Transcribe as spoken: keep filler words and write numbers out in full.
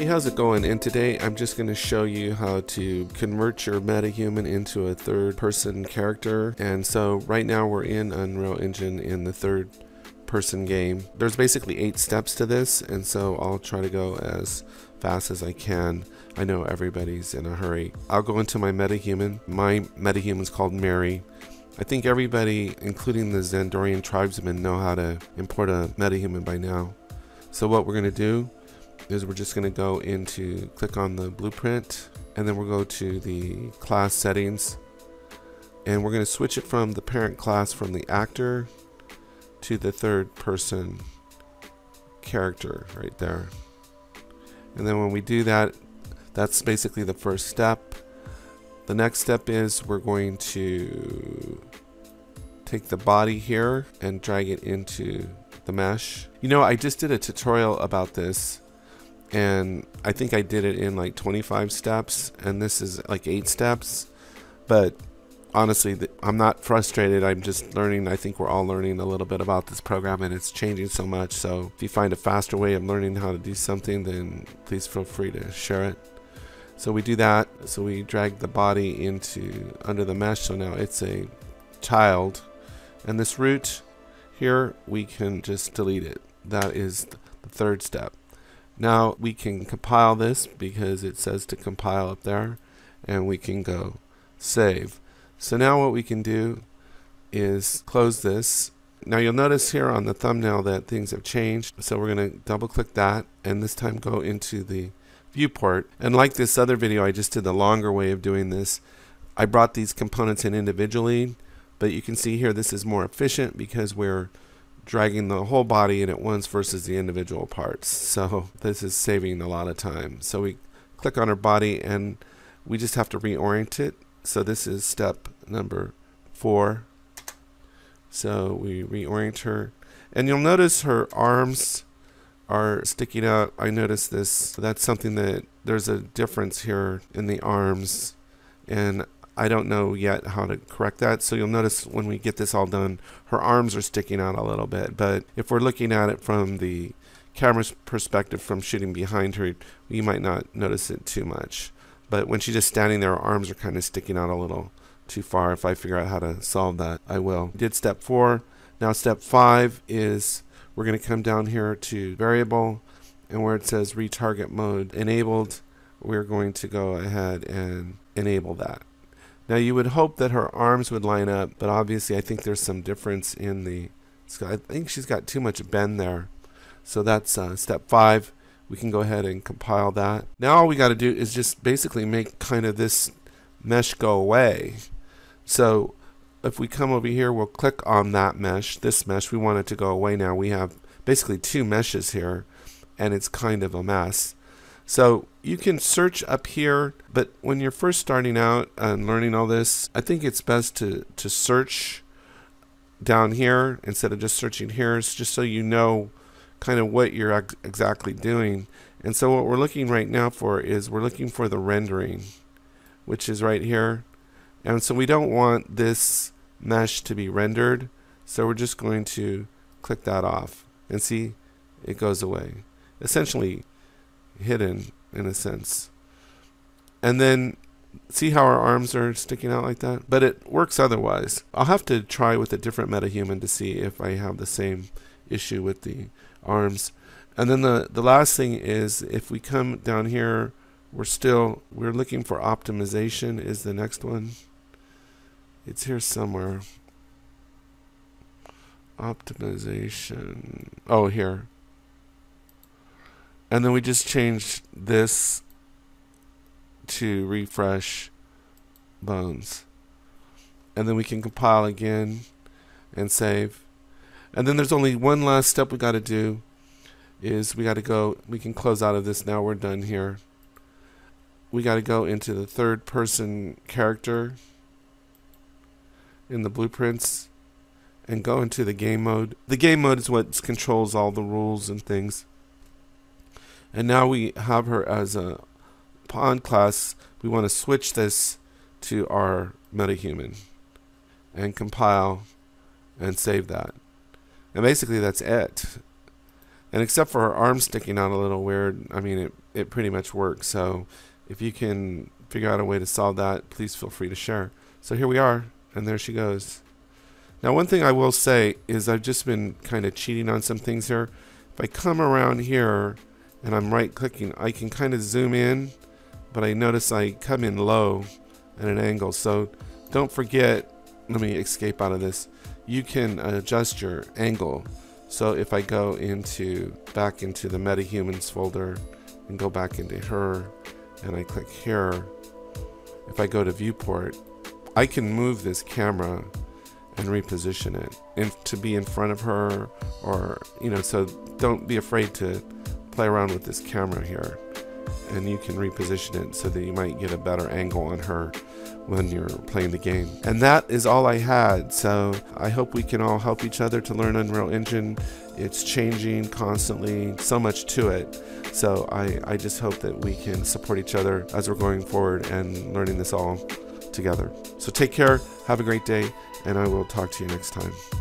Hey, how's it going? And today I'm just going to show you how to convert your MetaHuman into a third person character. And so right now we're in Unreal Engine in the third person game. There's basically eight steps to this, and so I'll try to go as fast as I can. I know everybody's in a hurry. I'll go into my MetaHuman. My MetaHuman's called Mary. I think everybody, including the Xandorian tribesmen, know how to import a MetaHuman by now. So what we're going to do is we're just going to go into, click on the blueprint, and then we'll go to the class settings, and we're going to switch it from the parent class, from the actor, to the third person character right there. And then when we do that, that's basically the first step. The next step is we're going to take the body here and drag it into the mesh. You know, I just did a tutorial about this, and I think I did it in like twenty-five steps, and this is like eight steps. But honestly, I'm not frustrated. I'm just learning. I think we're all learning a little bit about this program, and it's changing so much. So if you find a faster way of learning how to do something, then please feel free to share it. So we do that. So we drag the body into under the mesh. So now it's a child, and this root here, we can just delete it. That is the third step. Now we can compile this because it says to compile up there, and we can go save. So now what we can do is close this. Now you'll notice here on the thumbnail that things have changed. So we're going to double click that, and this time go into the viewport. And like this other video, I just did the longer way of doing this. I brought these components in individually, but you can see here this is more efficient because we're dragging the whole body in at once versus the individual parts. So this is saving a lot of time. So we click on our body, and we just have to reorient it. So this is step number four. So we reorient her, and you'll notice her arms are sticking out. I noticed this. That's something that there's a difference here in the arms, and I don't know yet how to correct that. So you'll notice when we get this all done, her arms are sticking out a little bit. But if we're looking at it from the camera's perspective, from shooting behind her, you might not notice it too much. But when she's just standing there, her arms are kind of sticking out a little too far. If I figure out how to solve that, I will. Did step four. Now step five is we're going to come down here to variable, and where it says retarget mode enabled, we're going to go ahead and enable that. Now you would hope that her arms would line up, but obviously I think there's some difference in the, I think she's got too much bend there. So that's uh, step five. We can go ahead and compile that. Now all we got to do is just basically make kind of this mesh go away. So if we come over here, we'll click on that mesh, this mesh, we want it to go away. Now we have basically two meshes here, and it's kind of a mess. So you can search up here, but when you're first starting out and learning all this, I think it's best to, to search down here instead of just searching here. It's just so you know kind of what you're ex exactly doing. And so what we're looking right now for is we're looking for the rendering, which is right here. And so we don't want this mesh to be rendered. So we're just going to click that off, and see, it goes away. Essentially, hidden in a sense. And then see how our arms are sticking out like that, but it works otherwise. I'll have to try with a different MetaHuman to see if I have the same issue with the arms. And then the the last thing is, if we come down here, we're still we're looking for optimization is the next one. It's here somewhere. Optimization. Oh, here. And then we just change this to refresh bones. And then we can compile again and save. And then there's only one last step we got to do is we got to go, we can close out of this. Now we're done here. We got to go into the third person character in the blueprints and go into the game mode. The game mode is what controls all the rules and things. And now we have her as a pawn class. We want to switch this to our MetaHuman and compile and save that. And basically that's it. And except for her arm sticking out a little weird, I mean, it it pretty much works. So if you can figure out a way to solve that, please feel free to share. So here we are, and there she goes. Now, one thing I will say is I've just been kind of cheating on some things here. If I come around here and I'm right clicking, I can kind of zoom in, but I notice I come in low at an angle. So don't forget, let me escape out of this. You can adjust your angle. So if I go into back into the MetaHumans folder and go back into her and I click here, if I go to viewport, I can move this camera and reposition it and to be in front of her, or, you know, so don't be afraid to play around with this camera here, and you can reposition it so that you might get a better angle on her when you're playing the game. And that is all I had. So I hope we can all help each other to learn Unreal Engine. It's changing constantly, so much to it. So I, I just hope that we can support each other as we're going forward and learning this all together. So take care, have a great day, and I will talk to you next time.